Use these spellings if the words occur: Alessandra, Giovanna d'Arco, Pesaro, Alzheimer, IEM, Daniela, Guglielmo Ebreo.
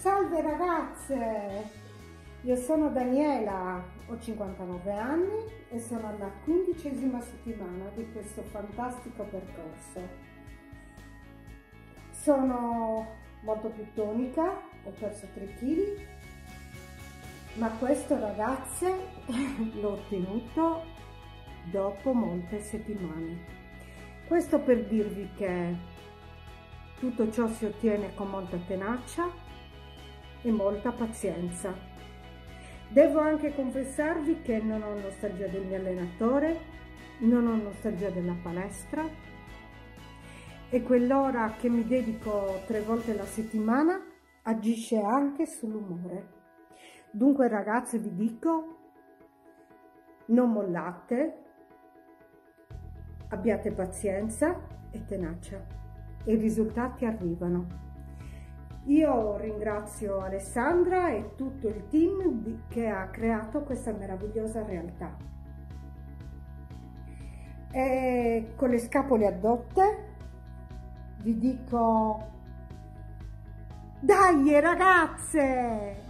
Salve ragazze, io sono Daniela, ho 59 anni e sono alla 15ª settimana di questo fantastico percorso. Sono molto più tonica, ho perso 3 kg, ma questo ragazze l'ho ottenuto dopo molte settimane. Questo per dirvi che tutto ciò si ottiene con molta tenacia e molta pazienza. Devo anche confessarvi che non ho nostalgia del mio allenatore, non ho nostalgia della palestra, e quell'ora che mi dedico 3 volte alla settimana agisce anche sull'umore. Dunque ragazze, vi dico, non mollate, abbiate pazienza e tenacia e i risultati arrivano. Io ringrazio Alessandra e tutto il team che ha creato questa meravigliosa realtà. E con le scapole addotte vi dico: dai ragazze!